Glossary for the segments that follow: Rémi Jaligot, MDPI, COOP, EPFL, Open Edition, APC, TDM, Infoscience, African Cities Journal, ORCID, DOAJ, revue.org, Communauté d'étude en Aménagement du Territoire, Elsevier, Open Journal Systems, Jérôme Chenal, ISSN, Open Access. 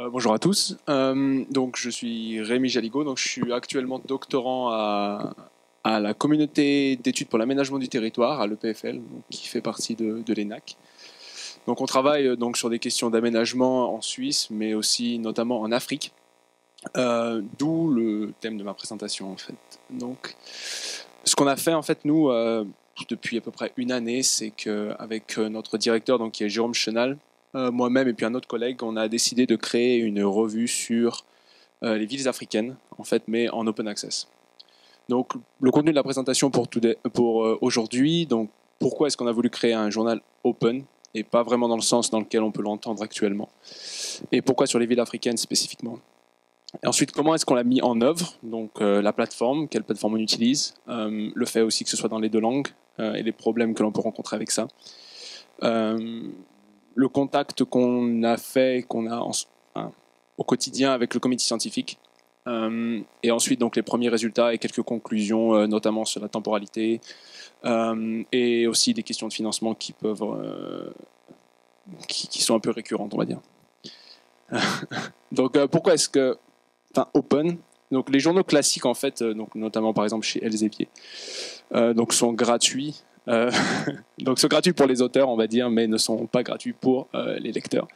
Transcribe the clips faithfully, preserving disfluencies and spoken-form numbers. Euh, bonjour à tous. Euh, donc, je suis Rémi Jaligot. Donc, je suis actuellement doctorant à, à la Communauté d'études pour l'aménagement du territoire, à l'E P F L, qui fait partie de, de l'ENAC. Donc, on travaille donc, sur des questions d'aménagement en Suisse, mais aussi notamment en Afrique, euh, d'où le thème de ma présentation, en fait. Donc, ce qu'on a fait, en fait, nous, euh, depuis à peu près une année, c'est qu'avec notre directeur, donc, qui est Jérôme Chenal, Euh, moi-même et puis un autre collègue, on a décidé de créer une revue sur euh, les villes africaines, en fait, mais en open access. Donc, le contenu de la présentation pour, pour euh, aujourd'hui, donc, pourquoi est-ce qu'on a voulu créer un journal open et pas vraiment dans le sens dans lequel on peut l'entendre actuellement, et pourquoi sur les villes africaines spécifiquement. Et ensuite, comment est-ce qu'on l'a mis en œuvre, donc euh, la plateforme, quelle plateforme on utilise, euh, le fait aussi que ce soit dans les deux langues euh, et les problèmes que l'on peut rencontrer avec ça. Euh, le contact qu'on a fait, qu'on a en, hein, au quotidien avec le comité scientifique, euh, et ensuite donc les premiers résultats et quelques conclusions, euh, notamment sur la temporalité, euh, et aussi des questions de financement qui peuvent, euh, qui, qui sont un peu récurrentes, on va dire. Donc euh, pourquoi est-ce que, enfin open, donc les journaux classiques en fait, euh, donc notamment par exemple chez Elsevier, euh, donc sont gratuits. Euh, donc sont gratuits pour les auteurs, on va dire, mais ne sont pas gratuits pour euh, les lecteurs.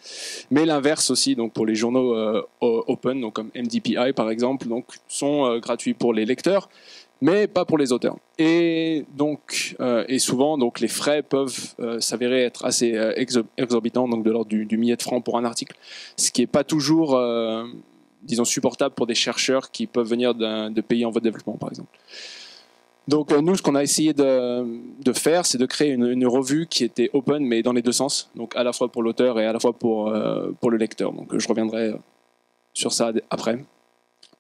Mais l'inverse aussi, donc pour les journaux euh, open, donc comme M D P I par exemple, donc sont euh, gratuits pour les lecteurs, mais pas pour les auteurs. Et donc, euh, et souvent, donc les frais peuvent euh, s'avérer être assez euh, exorbitants, donc de l'ordre du, du millier de francs pour un article, ce qui n'est pas toujours, euh, disons, supportable pour des chercheurs qui peuvent venir de pays en voie de développement, par exemple. Donc nous, ce qu'on a essayé de, de faire, c'est de créer une, une revue qui était open, mais dans les deux sens, donc à la fois pour l'auteur et à la fois pour, euh, pour le lecteur. Donc je reviendrai sur ça après.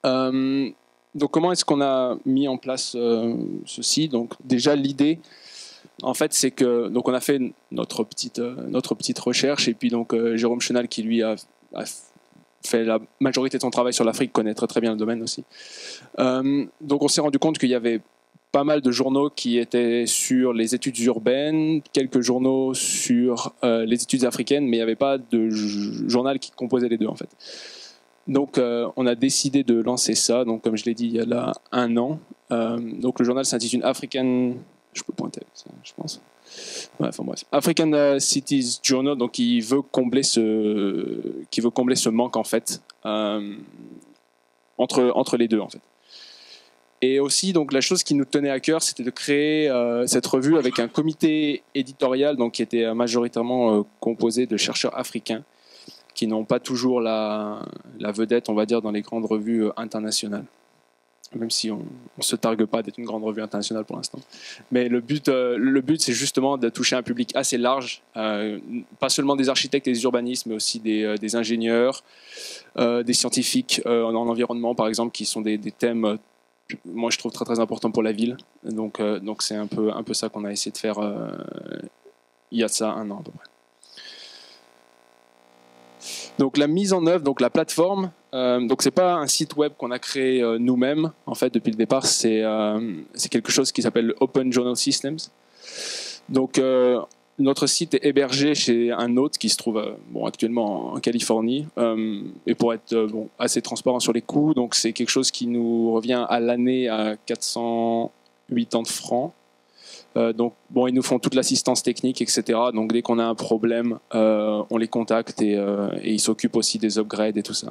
Euh, donc comment est-ce qu'on a mis en place euh, ceci? Donc déjà l'idée, en fait, c'est que donc on a fait notre petite euh, notre petite recherche, et puis donc euh, Jérôme Chenal, qui lui a, a fait la majorité de son travail sur l'Afrique, connaît très très bien le domaine aussi. Euh, donc on s'est rendu compte qu'il y avait pas mal de journaux qui étaient sur les études urbaines, quelques journaux sur euh, les études africaines, mais il n'y avait pas de journal qui composait les deux, en fait. Donc, euh, on a décidé de lancer ça, donc, comme je l'ai dit, il y a là un an. Euh, donc, le journal s'intitule African... Je peux pointer, je pense. Ouais, enfin, bref. African Cities Journal, donc, qui veut combler ce, qui veut combler ce manque, en fait, euh, entre, entre les deux, en fait. Et aussi, donc, la chose qui nous tenait à cœur, c'était de créer euh, cette revue avec un comité éditorial, donc, qui était majoritairement euh, composé de chercheurs africains qui n'ont pas toujours la, la vedette, on va dire, dans les grandes revues euh, internationales. Même si on ne se targue pas d'être une grande revue internationale pour l'instant. Mais le but, euh, le but, c'est justement de toucher un public assez large, euh, pas seulement des architectes et des urbanistes, mais aussi des, euh, des ingénieurs, euh, des scientifiques euh, en environnement, par exemple, qui sont des, des thèmes... Euh, moi je trouve très très important pour la ville, donc euh, donc c'est un peu un peu ça qu'on a essayé de faire euh, il y a de ça un an à peu près. Donc la mise en œuvre, donc la plateforme, euh, donc c'est pas un site web qu'on a créé euh, nous-mêmes, en fait depuis le départ c'est euh, c'est quelque chose qui s'appelle Open Journal Systems. Donc euh, notre site est hébergé chez un hôte qui se trouve euh, bon, actuellement en Californie. Euh, et pour être euh, bon, assez transparent sur les coûts, donc c'est quelque chose qui nous revient à l'année à quatre cent quatre-vingts francs. Euh, donc bon, ils nous font toute l'assistance technique, et cetera. Donc dès qu'on a un problème, euh, on les contacte et, euh, et ils s'occupent aussi des upgrades et tout ça.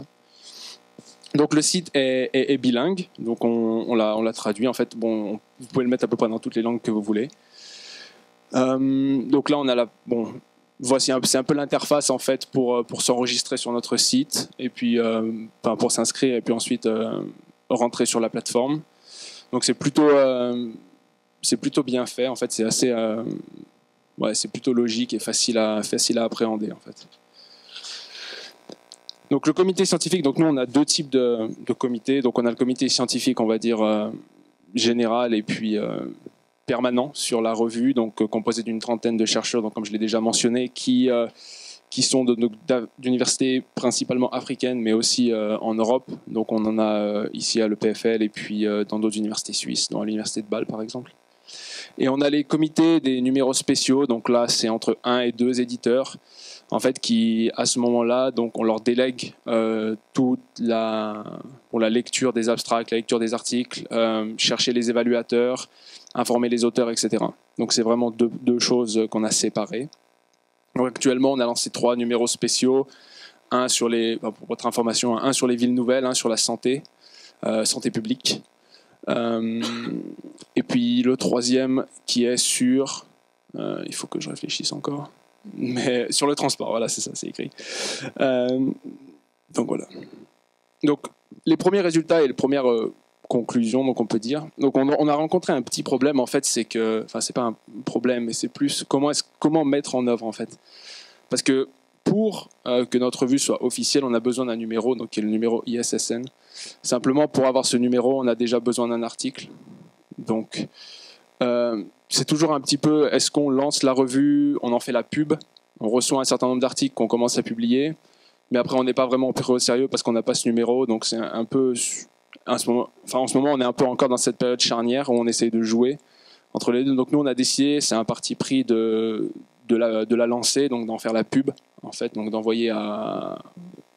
Donc le site est, est, est bilingue. Donc on, on l'a on l'a traduit. En fait, bon, vous pouvez le mettre à peu près dans toutes les langues que vous voulez. Euh, donc là on a la bon voici c'est un peu l'interface en fait pour pour s'enregistrer sur notre site et puis euh, enfin, pour s'inscrire et puis ensuite euh, rentrer sur la plateforme. Donc c'est plutôt euh, c'est plutôt bien fait en fait, c'est assez euh, ouais, c'est plutôt logique et facile à facile à appréhender en fait. Donc le comité scientifique, donc nous on a deux types de de comités, donc on a le comité scientifique, on va dire euh, général et puis euh, permanent sur la revue, donc euh, composé d'une trentaine de chercheurs, donc comme je l'ai déjà mentionné, qui euh, qui sont d'universités principalement africaines, mais aussi euh, en Europe. Donc on en a euh, ici à l'E P F L et puis euh, dans d'autres universités suisses, dans l'université de Bâle par exemple. Et on a les comités des numéros spéciaux, donc là c'est entre un et deux éditeurs. en fait, qui, à ce moment-là, donc, on leur délègue euh, toute la, pour la lecture des abstracts, la lecture des articles, euh, chercher les évaluateurs, informer les auteurs, et cetera. Donc, c'est vraiment deux, deux choses qu'on a séparées. Donc, actuellement, on a lancé trois numéros spéciaux, un sur les, pour votre information, un sur les villes nouvelles, un sur la santé, euh, santé publique, euh, et puis le troisième qui est sur, euh, il faut que je réfléchisse encore, mais sur le transport, voilà, c'est ça, c'est écrit. Euh, donc voilà. Donc les premiers résultats et les premières euh, conclusions, donc on peut dire. Donc on, on a rencontré un petit problème, en fait, c'est que, enfin c'est pas un problème, mais c'est plus comment est-ce, comment mettre en œuvre en fait, parce que pour euh, que notre revue soit officielle, on a besoin d'un numéro, donc qui est le numéro I S S N. Simplement, pour avoir ce numéro, on a déjà besoin d'un article. Donc, euh, c'est toujours un petit peu, est-ce qu'on lance la revue, on en fait la pub, on reçoit un certain nombre d'articles qu'on commence à publier, mais après, on n'est pas vraiment pris au sérieux parce qu'on n'a pas ce numéro. Donc, c'est un peu... En ce moment, enfin, en ce moment, on est un peu encore dans cette période charnière où on essaye de jouer entre les deux. Donc, nous, on a décidé, c'est un parti pris de... De la, de la lancer, donc d'en faire la pub, en fait, donc d'envoyer à,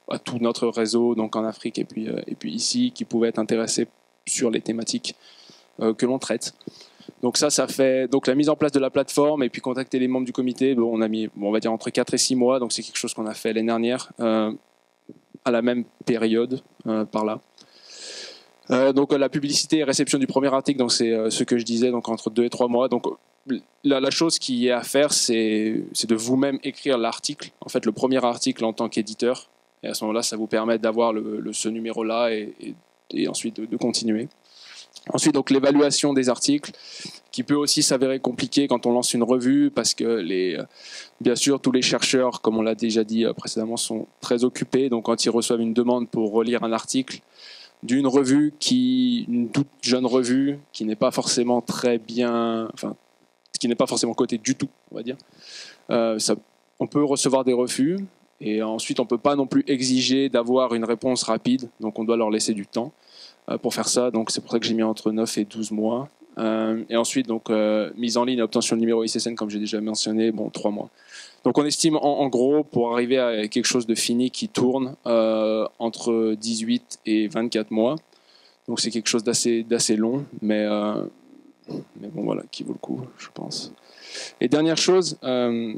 à tout notre réseau, donc en Afrique et puis, euh, et puis ici, qui pouvait être intéressé sur les thématiques euh, que l'on traite. Donc ça, ça fait donc la mise en place de la plateforme et puis contacter les membres du comité. Bon, on a mis, bon, on va dire entre quatre et six mois, donc c'est quelque chose qu'on a fait l'année dernière, euh, à la même période, euh, par là. Euh, donc la publicité et réception du premier article, donc c'est euh, ce que je disais, donc entre deux et trois mois, donc La, la chose qui est à faire, c'est de vous-même écrire l'article, en fait le premier article en tant qu'éditeur. Et à ce moment-là, ça vous permet d'avoir le, le, ce numéro-là et, et, et ensuite de, de continuer. Ensuite, donc l'évaluation des articles, qui peut aussi s'avérer compliquée quand on lance une revue, parce que les, bien sûr, tous les chercheurs, comme on l'a déjà dit précédemment, sont très occupés. Donc quand ils reçoivent une demande pour relire un article d'une revue, qui, une toute jeune revue, qui n'est pas forcément très bien... Enfin, qui n'est pas forcément coté du tout, on va dire. Euh, ça, on peut recevoir des refus, et ensuite on ne peut pas non plus exiger d'avoir une réponse rapide, donc on doit leur laisser du temps euh, pour faire ça, donc c'est pour ça que j'ai mis entre neuf et douze mois. Euh, et ensuite, donc, euh, mise en ligne et obtention de numéro I S S N, comme j'ai déjà mentionné, bon, trois mois. Donc on estime en, en gros, pour arriver à quelque chose de fini qui tourne, euh, entre dix-huit et vingt-quatre mois, donc c'est quelque chose d'assez long, mais... Euh, Mais bon, voilà, qui vaut le coup, je pense. Et dernière chose euh,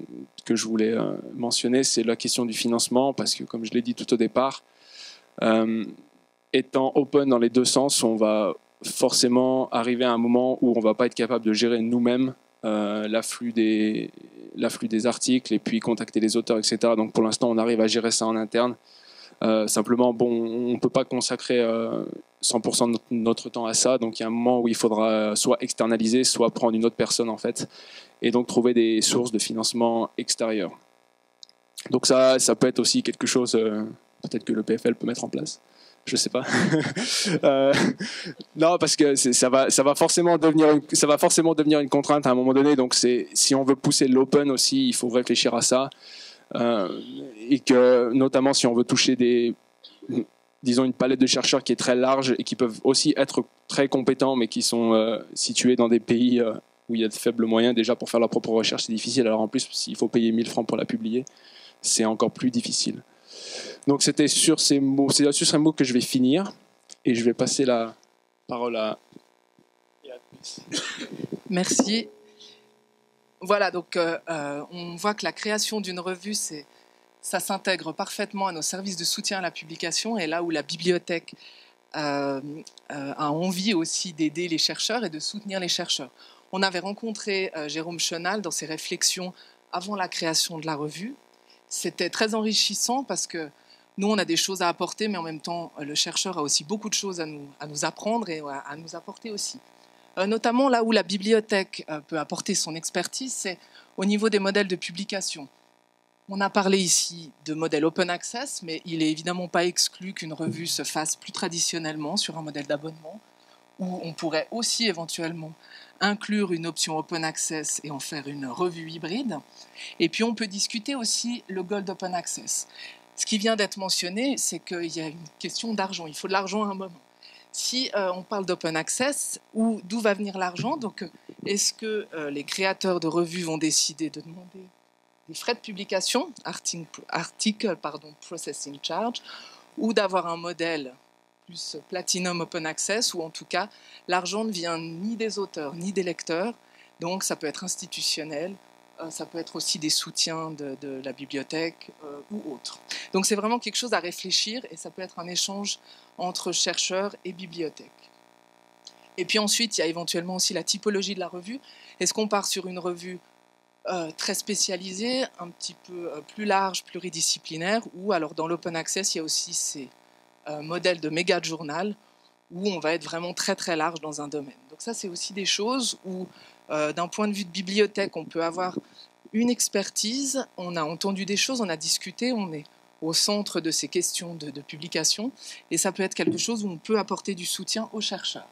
que je voulais euh, mentionner, c'est la question du financement, parce que, comme je l'ai dit tout au départ, euh, étant open dans les deux sens, on va forcément arriver à un moment où on ne va pas être capable de gérer nous-mêmes euh, l'afflux des, l'afflux des articles et puis contacter les auteurs, et cetera. Donc, pour l'instant, on arrive à gérer ça en interne. Euh, simplement, bon, on ne peut pas consacrer euh, cent pour cent de notre temps à ça, donc il y a un moment où il faudra soit externaliser, soit prendre une autre personne, en fait, et donc trouver des sources de financement extérieures. Donc ça, ça peut être aussi quelque chose, euh, peut-être que le P F L peut mettre en place, je sais pas. euh, non, parce que ça va, ça va forcément devenir une, ça va forcément devenir une contrainte à un moment donné, donc si on veut pousser l'open aussi, il faut réfléchir à ça. Euh, et que notamment si on veut toucher des, disons une palette de chercheurs qui est très large et qui peuvent aussi être très compétents mais qui sont euh, situés dans des pays euh, où il y a de faibles moyens, déjà pour faire leur propre recherche c'est difficile, alors en plus s'il faut payer mille francs pour la publier, c'est encore plus difficile. Donc c'était sur ces mots, c'est sur ces mots que je vais finir et je vais passer la parole à... Merci. Voilà, donc euh, euh, on voit que la création d'une revue, ça s'intègre parfaitement à nos services de soutien à la publication, et là où la bibliothèque euh, euh, a envie aussi d'aider les chercheurs et de soutenir les chercheurs. On avait rencontré euh, Jérôme Chenal dans ses réflexions avant la création de la revue. C'était très enrichissant parce que nous, on a des choses à apporter, mais en même temps, le chercheur a aussi beaucoup de choses à nous, à nous apprendre et à, à nous apporter aussi. Notamment là où la bibliothèque peut apporter son expertise, c'est au niveau des modèles de publication. On a parlé ici de modèles open access, mais il n'est évidemment pas exclu qu'une revue se fasse plus traditionnellement sur un modèle d'abonnement, où on pourrait aussi éventuellement inclure une option open access et en faire une revue hybride. Et puis on peut discuter aussi le gold open access. Ce qui vient d'être mentionné, c'est qu'il y a une question d'argent, il faut de l'argent à un moment. Si euh, on parle d'open access, d'où va venir l'argent? Donc, est-ce que euh, les créateurs de revues vont décider de demander les frais de publication, article, pardon, processing charge, ou d'avoir un modèle plus Platinum Open Access, où en tout cas, l'argent ne vient ni des auteurs ni des lecteurs, donc ça peut être institutionnel, ça peut être aussi des soutiens de, de la bibliothèque euh, ou autre. Donc c'est vraiment quelque chose à réfléchir et ça peut être un échange entre chercheurs et bibliothèques. Et puis ensuite, il y a éventuellement aussi la typologie de la revue. Est-ce qu'on part sur une revue euh, très spécialisée, un petit peu euh, plus large, pluridisciplinaire, ou alors dans l'open access, il y a aussi ces euh, modèles de méga journal où on va être vraiment très très large dans un domaine. Donc ça, c'est aussi des choses où Euh, d'un point de vue de bibliothèque, on peut avoir une expertise, on a entendu des choses, on a discuté, on est au centre de ces questions de, de publication, et ça peut être quelque chose où on peut apporter du soutien aux chercheurs.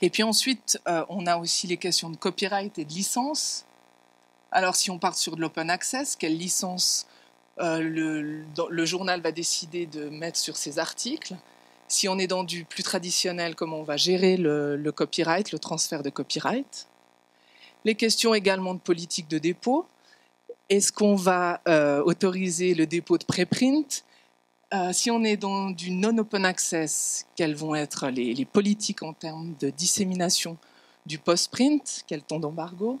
Et puis ensuite, euh, on a aussi les questions de copyright et de licence. Alors si on part sur de l'open access, quelle licence euh, le, le journal va décider de mettre sur ses articles ? Si on est dans du plus traditionnel, comment on va gérer le, le copyright, le transfert de copyright. Les questions également de politique de dépôt. Est-ce qu'on va euh, autoriser le dépôt de préprint? euh, Si on est dans du non-open access, quelles vont être les, les politiques en termes de dissémination du post-print? Quel ton d'embargo?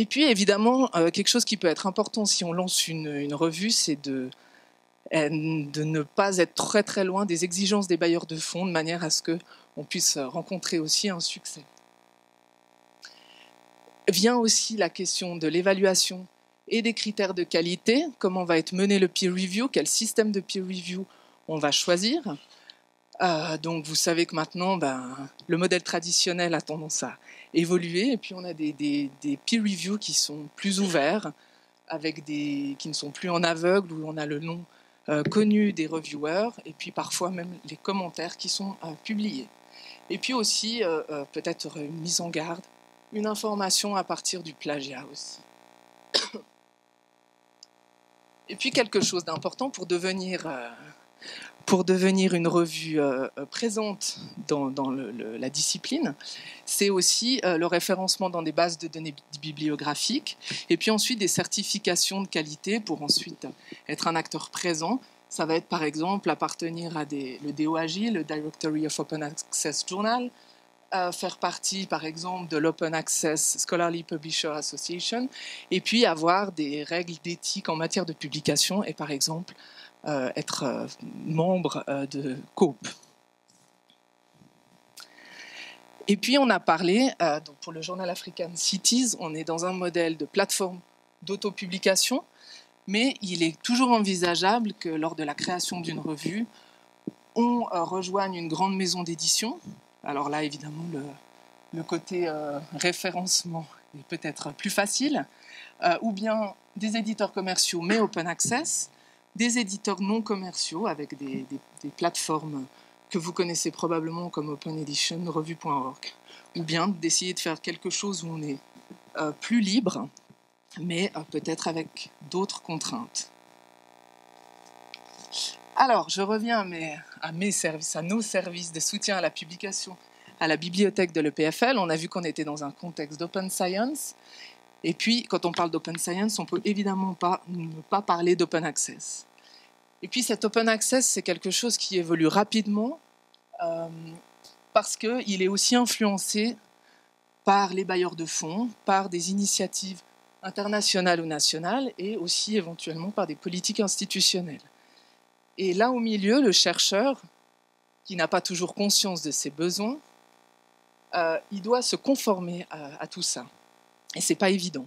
Et puis évidemment, euh, quelque chose qui peut être important si on lance une, une revue, c'est de... de ne pas être très très loin des exigences des bailleurs de fonds, de manière à ce qu'on puisse rencontrer aussi un succès. Vient aussi la question de l'évaluation et des critères de qualité, comment va être mené le peer review, quel système de peer review on va choisir. Euh, donc vous savez que maintenant, ben, le modèle traditionnel a tendance à évoluer, et puis on a des, des, des peer reviews qui sont plus ouverts, avec des, qui ne sont plus en aveugle, où on a le nom Euh, connus des reviewers, et puis parfois même les commentaires qui sont euh, publiés. Et puis aussi, euh, euh, peut-être une mise en garde, une information à partir du plagiat aussi. Et puis quelque chose d'important pour devenir, euh, pour devenir une revue euh, présente dans, dans le, le, la discipline, c'est aussi euh, le référencement dans des bases de données bibliographiques, et puis ensuite des certifications de qualité pour ensuite être un acteur présent. Ça va être par exemple appartenir à des, le D O A J, le Directory of Open Access Journal, euh, faire partie par exemple de l'Open Access Scholarly Publisher Association, et puis avoir des règles d'éthique en matière de publication, et par exemple Euh, être euh, membre euh, de COOP. Et puis on a parlé, euh, donc pour le journal African Cities, on est dans un modèle de plateforme d'autopublication, mais il est toujours envisageable que lors de la création d'une revue, on euh, rejoigne une grande maison d'édition. Alors là, évidemment, le, le côté euh, référencement est peut-être plus facile, euh, ou bien des éditeurs commerciaux mais open access, des éditeurs non commerciaux avec des, des, des plateformes que vous connaissez probablement comme Open Edition, revue point org, ou bien d'essayer de faire quelque chose où on est euh, plus libre, mais euh, peut-être avec d'autres contraintes. Alors, je reviens à, mes, à, mes services, à nos services de soutien à la publication à la bibliothèque de l'E P F L. On a vu qu'on était dans un contexte d'open science. Et puis, quand on parle d'open science, on ne peut évidemment pas ne pas parler d'open access. Et puis, cet open access, c'est quelque chose qui évolue rapidement euh, parce qu'il est aussi influencé par les bailleurs de fonds, par des initiatives internationales ou nationales et aussi éventuellement par des politiques institutionnelles. Et là, au milieu, le chercheur, qui n'a pas toujours conscience de ses besoins, euh, il doit se conformer à, à tout ça. Et ce n'est pas évident,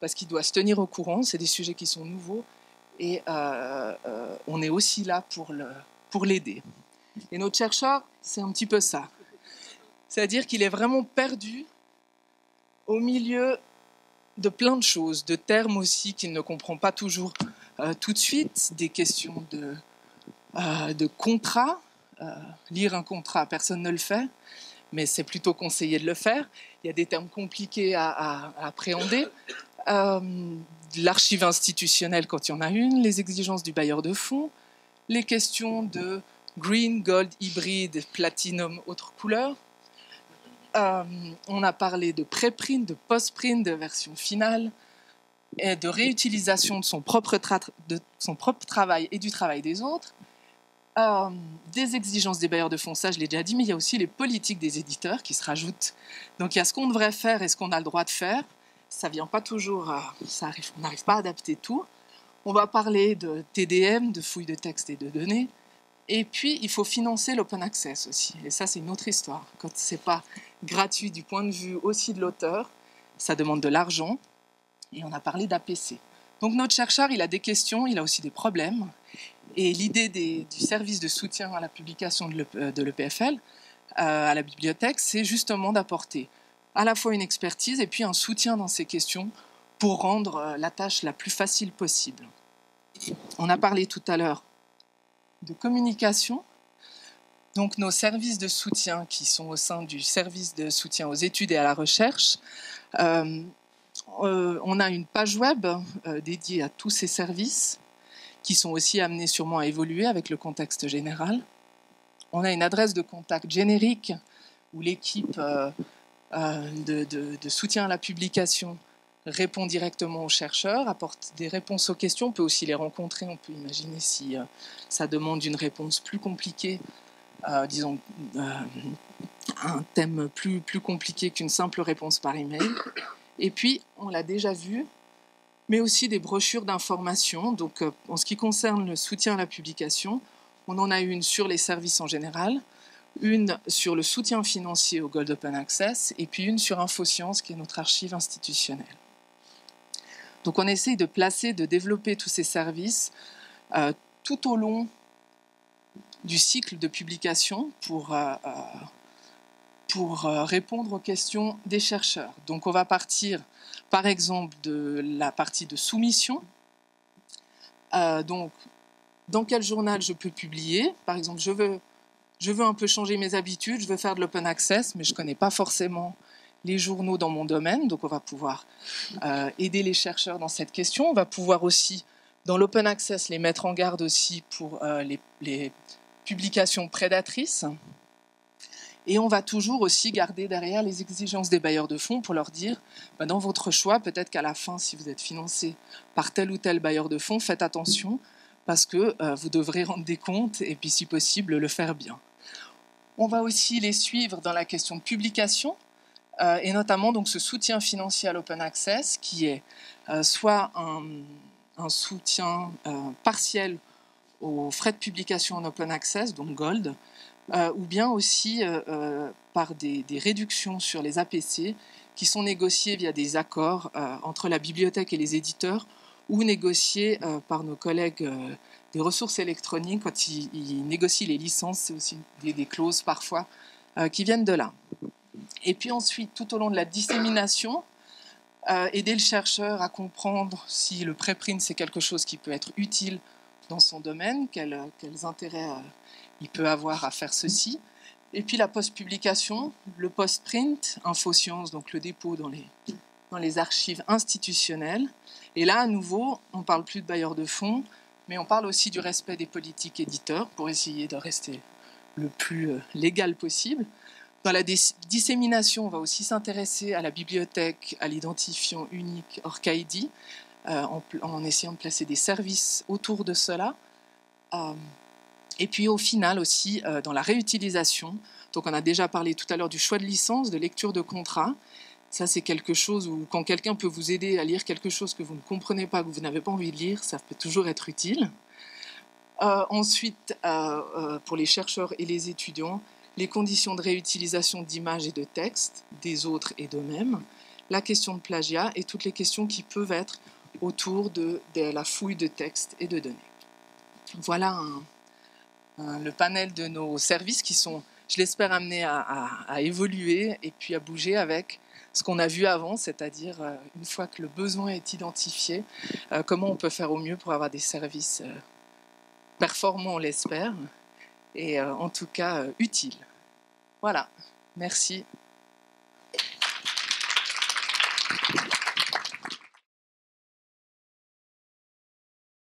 parce qu'il doit se tenir au courant, c'est des sujets qui sont nouveaux, et euh, euh, on est aussi là pour le, pour l'aider. Et notre chercheur, c'est un petit peu ça. C'est-à-dire qu'il est vraiment perdu au milieu de plein de choses, de termes aussi qu'il ne comprend pas toujours euh, tout de suite, des questions de, euh, de contrat. Euh, lire un contrat, personne ne le fait, mais c'est plutôt conseillé de le faire. Il y a des termes compliqués à, à, à appréhender. Euh, l'archive institutionnelle quand il y en a une, les exigences du bailleur de fonds, les questions de green, gold, hybride, platinum, autres couleurs. Euh, on a parlé de préprint, de post-print, de version finale. de réutilisation de son propre, de son propre travail et du travail des autres, euh, des exigences des bailleurs de fonds, ça je l'ai déjà dit, mais il y a aussi les politiques des éditeurs qui se rajoutent. Donc il y a ce qu'on devrait faire et ce qu'on a le droit de faire. Ça vient pas toujours, euh, ça arrive, on n'arrive pas à adapter tout. On va parler de T D M, de fouilles de textes et de données. Et puis, il faut financer l'open access aussi. Et ça, c'est une autre histoire. Quand ce n'est pas gratuit du point de vue aussi de l'auteur, ça demande de l'argent. Et on a parlé d'A P C. Donc, notre chercheur, il a des questions, il a aussi des problèmes. Et l'idée du service de soutien à la publication de l'E P F L, euh, à la bibliothèque, c'est justement d'apporter à la fois une expertise et puis un soutien dans ces questions pour rendre la tâche la plus facile possible. On a parlé tout à l'heure de communication, donc nos services de soutien qui sont au sein du service de soutien aux études et à la recherche. Euh, euh, on a une page web euh, dédiée à tous ces services qui sont aussi amenés sûrement à évoluer avec le contexte général. On a une adresse de contact générique où l'équipe euh, euh, de, de, de soutien à la publication répond directement aux chercheurs, apporte des réponses aux questions, on peut aussi les rencontrer, on peut imaginer si euh, ça demande une réponse plus compliquée, euh, disons euh, un thème plus, plus compliqué qu'une simple réponse par email. Et puis, on l'a déjà vu, mais aussi des brochures d'information. Donc, euh, en ce qui concerne le soutien à la publication, on en a une sur les services en général, une sur le soutien financier au Gold Open Access, et puis une sur Infoscience, qui est notre archive institutionnelle. Donc on essaye de placer, de développer tous ces services euh, tout au long du cycle de publication pour, euh, pour euh, répondre aux questions des chercheurs. Donc on va partir par exemple de la partie de soumission. Euh, donc dans quel journal je peux publier? Par exemple, je veux, je veux un peu changer mes habitudes, je veux faire de l'open access, mais je ne connais pas forcément les journaux dans mon domaine, donc on va pouvoir euh, aider les chercheurs dans cette question. On va pouvoir aussi, dans l'open access, les mettre en garde aussi pour euh, les, les publications prédatrices. Et on va toujours aussi garder derrière les exigences des bailleurs de fonds pour leur dire, ben, dans votre choix, peut-être qu'à la fin, si vous êtes financé par tel ou tel bailleur de fonds, faites attention parce que euh, vous devrez rendre des comptes et puis, si possible, le faire bien. On va aussi les suivre dans la question de publication, Euh, et notamment donc, ce soutien financier à l'open access qui est euh, soit un, un soutien euh, partiel aux frais de publication en open access, donc Gold, euh, ou bien aussi euh, euh, par des, des réductions sur les A P C qui sont négociées via des accords euh, entre la bibliothèque et les éditeurs ou négociées euh, par nos collègues euh, des ressources électroniques quand ils, ils négocient les licences, c'est aussi des, des clauses parfois euh, qui viennent de là. Et puis ensuite, tout au long de la dissémination, euh, aider le chercheur à comprendre si le préprint, c'est quelque chose qui peut être utile dans son domaine, quel, quels intérêts euh, il peut avoir à faire ceci. Et puis la post-publication, le post-print, Infoscience, donc le dépôt dans les, dans les archives institutionnelles. Et là, à nouveau, on ne parle plus de bailleurs de fonds, mais on parle aussi du respect des politiques éditeurs pour essayer de rester le plus euh, légal possible. Dans la dissémination, on va aussi s'intéresser à la bibliothèque, à l'identifiant unique ORCID, euh, en, en essayant de placer des services autour de cela. Euh, et puis au final aussi, euh, dans la réutilisation, donc on a déjà parlé tout à l'heure du choix de licence, de lecture de contrat. Ça, c'est quelque chose où quand quelqu'un peut vous aider à lire quelque chose que vous ne comprenez pas, que vous n'avez pas envie de lire, ça peut toujours être utile. Euh, ensuite, euh, euh, pour les chercheurs et les étudiants, les conditions de réutilisation d'images et de textes, des autres et d'eux-mêmes, la question de plagiat et toutes les questions qui peuvent être autour de, de la fouille de textes et de données. Voilà un, un, le panel de nos services qui sont, je l'espère, amenés à, à, à évoluer et puis à bouger avec ce qu'on a vu avant, c'est-à-dire une fois que le besoin est identifié, euh, comment on peut faire au mieux pour avoir des services euh, performants, on l'espère, et euh, en tout cas euh, utile. Voilà, merci.